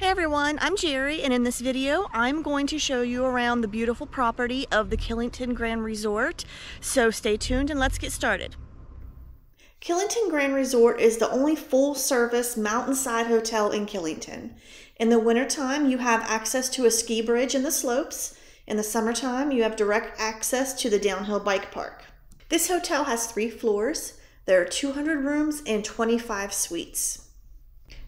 Hey everyone, I'm Jerry, and in this video I'm going to show you around the beautiful property of the Killington Grand Resort, so stay tuned and let's get started. Killington Grand Resort is the only full-service mountainside hotel in Killington. In the wintertime you have access to a ski bridge and the slopes. In the summertime you have direct access to the downhill bike park. This hotel has 3 floors. There are 200 rooms and 25 suites.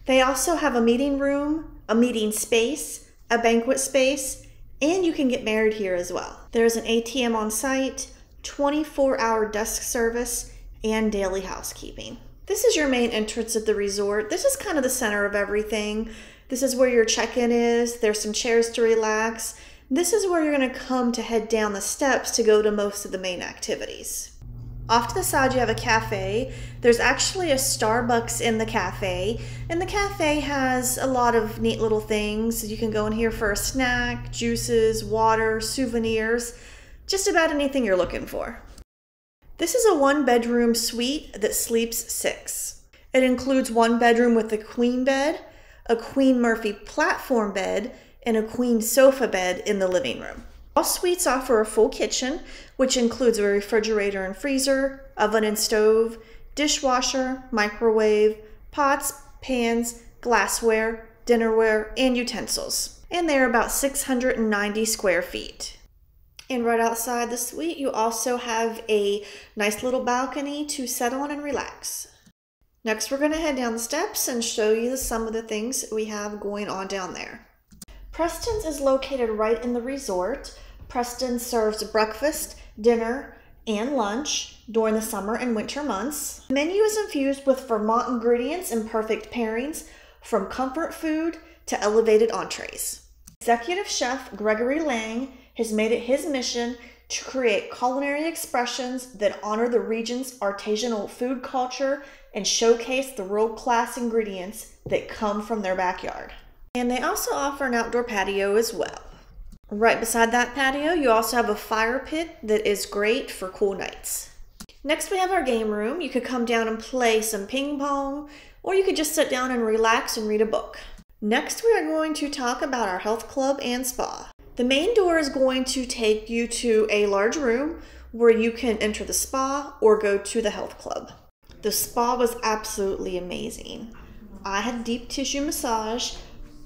They also have a meeting room, a meeting space, a banquet space, and you can get married here as well. There's an ATM on site, 24-hour desk service, and daily housekeeping. This is your main entrance of the resort. This is kind of the center of everything. This is where your check-in is. There's some chairs to relax. This is where you're gonna come to head down the steps to go to most of the main activities. Off to the side you have a cafe. There's actually a Starbucks in the cafe, and the cafe has a lot of neat little things. You can go in here for a snack, juices, water, souvenirs, just about anything you're looking for. This is a 1-bedroom suite that sleeps 6. It includes 1 bedroom with a queen bed, a Queen Murphy platform bed, and a queen sofa bed in the living room. All suites offer a full kitchen, which includes a refrigerator and freezer, oven and stove, dishwasher, microwave, pots, pans, glassware, dinnerware, and utensils. And they're about 690 square feet. And right outside the suite, you also have a nice little balcony to sit on and relax. Next, we're going to head down the steps and show you some of the things we have going on down there. Preston's is located right in the resort. Preston serves breakfast, dinner, and lunch during the summer and winter months. The menu is infused with Vermont ingredients and perfect pairings, from comfort food to elevated entrees. Executive Chef Gregory Lang has made it his mission to create culinary expressions that honor the region's artisanal food culture and showcase the world-class ingredients that come from their backyard. And they also offer an outdoor patio as well. Right beside that patio, you also have a fire pit that is great for cool nights. Next, we have our game room. You could come down and play some ping pong, or you could just sit down and relax and read a book. Next, we are going to talk about our health club and spa. The main door is going to take you to a large room where you can enter the spa or go to the health club. The spa was absolutely amazing. I had deep tissue massage.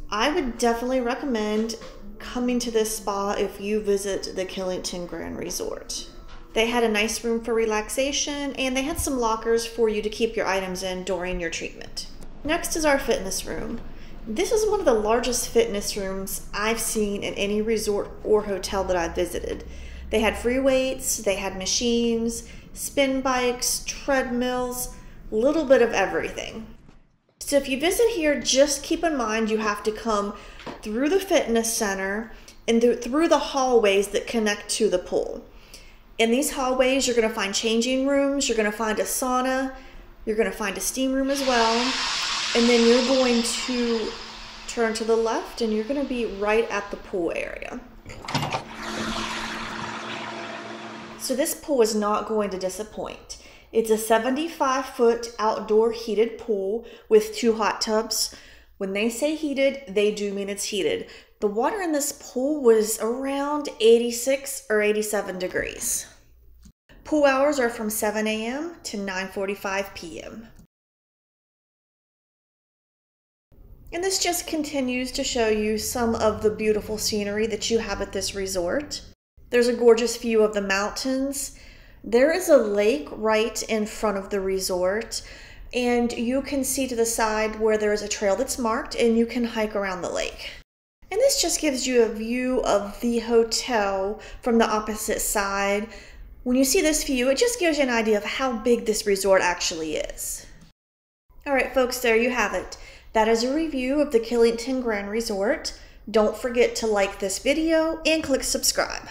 I would definitely recommend coming to this spa if you visit the Killington Grand Resort. They had a nice room for relaxation, and they had some lockers for you to keep your items in during your treatment. Next is our fitness room. This is one of the largest fitness rooms I've seen in any resort or hotel that I visited. They had free weights, they had machines, spin bikes, treadmills, a little bit of everything. So if you visit here, just keep in mind you have to come through the fitness center and through the hallways that connect to the pool. In these hallways, you're going to find changing rooms, you're going to find a sauna, you're going to find a steam room as well, and then you're going to turn to the left and you're going to be right at the pool area. So this pool is not going to disappoint. It's a 75-foot outdoor heated pool with 2 hot tubs. When they say heated, they do mean it's heated. The water in this pool was around 86 or 87 degrees. Pool hours are from 7 a.m. to 9:45 p.m. And this just continues to show you some of the beautiful scenery that you have at this resort. There's a gorgeous view of the mountains. There is a lake right in front of the resort, and you can see to the side where there is a trail that's marked, and you can hike around the lake. And this just gives you a view of the hotel from the opposite side. When you see this view, it just gives you an idea of how big this resort actually is. All right, folks, there you have it. That is a review of the Killington Grand Resort. Don't forget to like this video and click subscribe.